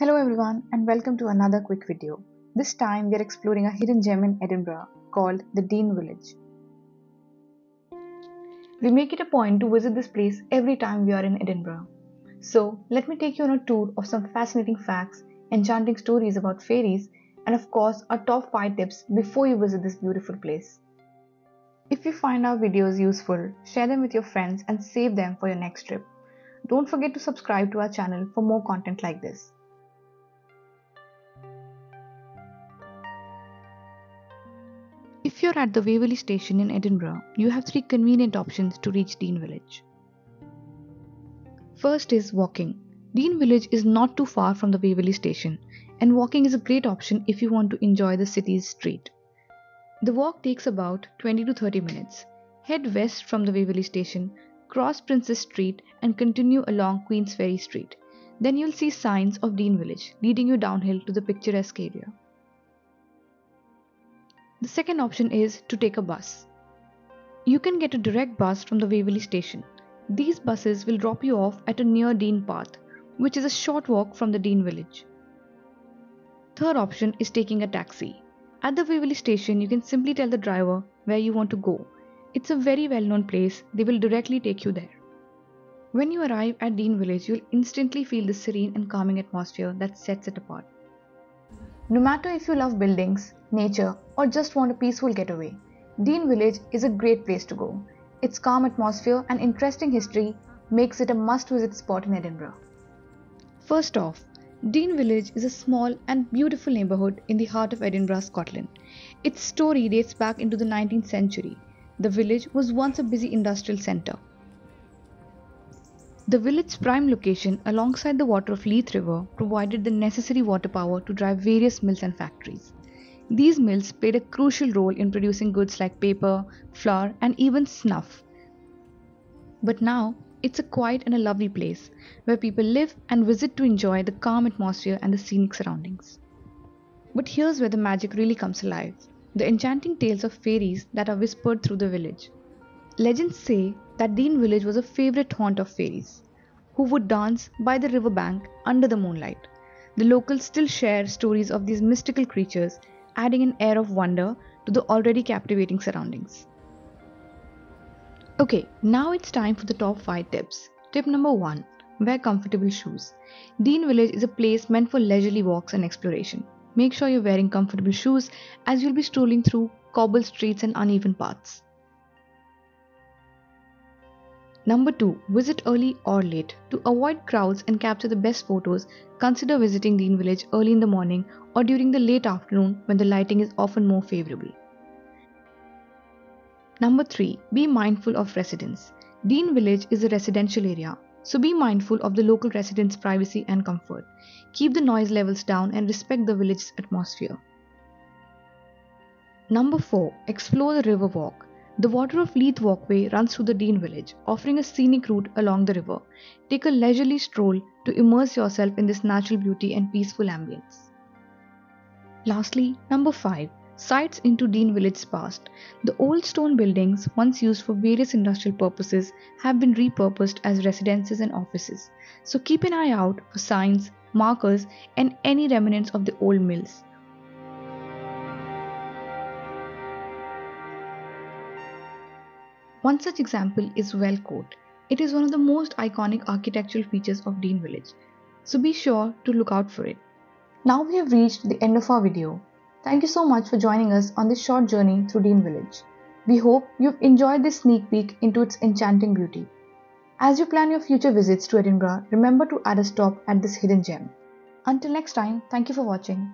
Hello everyone and welcome to another quick video. This time we are exploring a hidden gem in Edinburgh called the Dean Village. We make it a point to visit this place every time we are in Edinburgh. So let me take you on a tour of some fascinating facts, enchanting stories about fairies, and of course our top 5 tips before you visit this beautiful place. If you find our videos useful, share them with your friends and save them for your next trip. Don't forget to subscribe to our channel for more content like this. If you're at the Waverley Station in Edinburgh, you have 3 convenient options to reach Dean Village. First is walking. Dean Village is not too far from the Waverley Station, and walking is a great option if you want to enjoy the city's street. The walk takes about 20 to 30 minutes. Head west from the Waverley Station, cross Princes Street and continue along Queen's Ferry Street. Then you'll see signs of Dean Village leading you downhill to the picturesque area. The second option is to take a bus. You can get a direct bus from the Waverley Station. These buses will drop you off at a near Dean Path, which is a short walk from the Dean Village. Third option is taking a taxi. At the Waverley Station, you can simply tell the driver where you want to go. It's a very well-known place. They will directly take you there. When you arrive at Dean Village, you'll instantly feel the serene and calming atmosphere that sets it apart. No matter if you love buildings, nature, or just want a peaceful getaway, Dean Village is a great place to go. Its calm atmosphere and interesting history makes it a must-visit spot in Edinburgh. First off, Dean Village is a small and beautiful neighbourhood in the heart of Edinburgh, Scotland. Its story dates back into the 19th century. The village was once a busy industrial centre. The village's prime location alongside the Water of Leith river provided the necessary water power to drive various mills and factories. These mills played a crucial role in producing goods like paper, flour and even snuff. But now, it's a quiet and a lovely place where people live and visit to enjoy the calm atmosphere and the scenic surroundings. But here's where the magic really comes alive, the enchanting tales of fairies that are whispered through the village. Legends say that Dean Village was a favourite haunt of fairies, who would dance by the river bank under the moonlight. The locals still share stories of these mystical creatures, adding an air of wonder to the already captivating surroundings. Okay, now it's time for the top 5 tips. Tip number 1. Wear comfortable shoes. Dean Village is a place meant for leisurely walks and exploration. Make sure you're wearing comfortable shoes as you'll be strolling through cobbled streets and uneven paths. Number 2. Visit early or late. To avoid crowds and capture the best photos, consider visiting Dean Village early in the morning or during the late afternoon when the lighting is often more favourable. Number 3. Be mindful of residents. Dean Village is a residential area, so be mindful of the local residents' privacy and comfort. Keep the noise levels down and respect the village's atmosphere. Number 4. Explore the river walk. The Water of Leith walkway runs through the Dean Village, offering a scenic route along the river. Take a leisurely stroll to immerse yourself in this natural beauty and peaceful ambience. Lastly, number 5. Sights into Dean Village's past. The old stone buildings, once used for various industrial purposes, have been repurposed as residences and offices. So keep an eye out for signs, markers, and any remnants of the old mills. One such example is Well Court. It is one of the most iconic architectural features of Dean Village, so be sure to look out for it. Now we have reached the end of our video. Thank you so much for joining us on this short journey through Dean Village. We hope you've enjoyed this sneak peek into its enchanting beauty. As you plan your future visits to Edinburgh, remember to add a stop at this hidden gem. Until next time, thank you for watching.